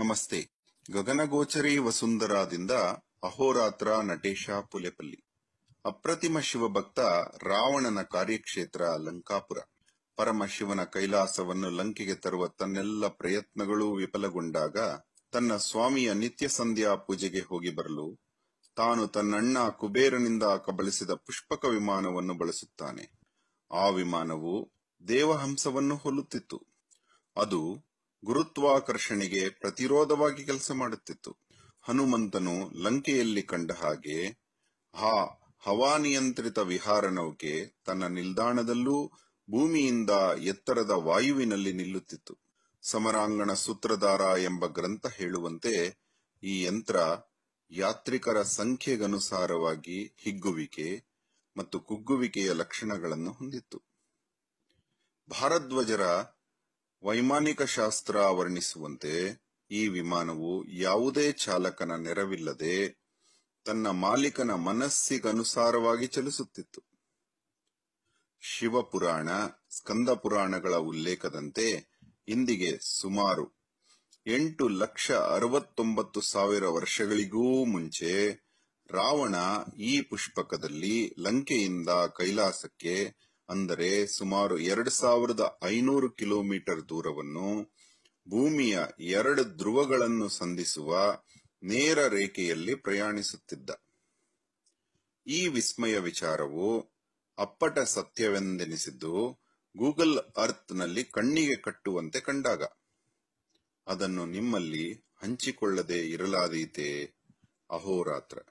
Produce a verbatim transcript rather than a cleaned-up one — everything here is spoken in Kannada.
ನಮಸ್ತೆ ಗಗನಗೋಚರಿ ವಸುಂಧರಾದಿಂದ ಅಹೋರಾತ್ರ ನಟೇಶ ಪೊಲೆಪಲ್ಲಿ ಅಪ್ರತಿಮ ಶಿವಭಕ್ತ ರಾವಣನ ಕಾರ್ಯಕ್ಷೇತ್ರ ಲಂಕಾಪುರ ಪರಮಶಿವನ ಕೈಲಾಸವನ್ನು ಲಂಕೆಗೆ ತರುವ ತನ್ನೆಲ್ಲ ಪ್ರಯತ್ನಗಳು ವಿಫಲಗೊಂಡಾಗ ತನ್ನ ಸ್ವಾಮಿಯ ನಿತ್ಯ ಸಂಧ್ಯಾ ಪೂಜೆಗೆ ಹೋಗಿ ಬರಲು ತಾನು ತನ್ನಣ್ಣ ಕುಬೇರನಿಂದ ಕಬಳಿಸಿದ ಪುಷ್ಪಕ ವಿಮಾನವನ್ನು ಬಳಸುತ್ತಾನೆ. ಆ ವಿಮಾನವು ದೇವಹಂಸವನ್ನು ಹೋಲುತ್ತಿತ್ತು. ಅದು ಗುರುತ್ವಾಕರ್ಷಣೆಗೆ ಪ್ರತಿರೋಧವಾಗಿ ಕೆಲಸ ಮಾಡುತ್ತಿತ್ತು. ಹನುಮಂತನು ಲಂಕೆಯಲ್ಲಿ ಕಂಡ ಹಾಗೆ ಆ ಹವಾನಿಯಂತ್ರಿತ ವಿಹಾರ ನೌಕೆ ತನ್ನ ನಿಲ್ದಾಣದಲ್ಲೂ ಭೂಮಿಯಿಂದ ಎತ್ತರದ ವಾಯುವಿನಲ್ಲಿ ನಿಲ್ಲುತ್ತಿತ್ತು. ಸಮರಾಂಗಣ ಸೂತ್ರಧಾರ ಎಂಬ ಗ್ರಂಥ ಹೇಳುವಂತೆ ಈ ಯಂತ್ರ ಯಾತ್ರಿಕರ ಸಂಖ್ಯೆಗನುಸಾರವಾಗಿ ಹಿಗ್ಗುವಿಕೆ ಮತ್ತು ಕುಗ್ಗುವಿಕೆಯ ಲಕ್ಷಣಗಳನ್ನು ಹೊಂದಿತ್ತು. ಭಾರದ್ವಜರ ವೈಮಾನಿಕ ಶಾಸ್ತ್ರ ವರ್ಣಿಸುವಂತೆ ಈ ವಿಮಾನವು ಯಾವುದೇ ಚಾಲಕನ ನೆರವಿಲ್ಲದೆ ತನ್ನ ಮಾಲೀಕನ ಮನಸ್ಸಿಗನುಸಾರವಾಗಿ ಚಲಿಸುತ್ತಿತ್ತು. ಶಿವ ಪುರಾಣ, ಸ್ಕಂದ ಪುರಾಣಗಳ ಉಲ್ಲೇಖದಂತೆ ಇಂದಿಗೆ ಸುಮಾರು ಎಂಟು ಲಕ್ಷ ಅರವತ್ತೊಂಬತ್ತು ಸಾವಿರ ವರ್ಷಗಳಿಗೂ ಮುಂಚೆ ರಾವಣ ಈ ಪುಷ್ಪಕದಲ್ಲಿ ಲಂಕೆಯಿಂದ ಕೈಲಾಸಕ್ಕೆ ಅಂದರೆ ಸುಮಾರು ಎರಡು ಸಾವಿರದ ಐನೂರು ಕಿಲೋಮೀಟರ್ ದೂರವನ್ನು ಭೂಮಿಯ ಎರಡು ಧ್ರುವಗಳನ್ನು ಸಂಧಿಸುವ ನೇರ ರೇಖೆಯಲ್ಲಿ ಪ್ರಯಾಣಿಸುತ್ತಿದ್ದ. ಈ ವಿಸ್ಮಯ ವಿಚಾರವು ಅಪ್ಪಟ ಸತ್ಯವೆಂದೆನಿಸಿದ್ದು ಗೂಗಲ್ ಅರ್ತ್ ನಲ್ಲಿ ಕಣ್ಣಿಗೆ ಕಟ್ಟುವಂತೆ ಕಂಡಾಗ ಅದನ್ನು ನಿಮ್ಮಲ್ಲಿ ಹಂಚಿಕೊಳ್ಳದೆ ಇರಲಾದೀತೆ. ಅಹೋರಾತ್ರ.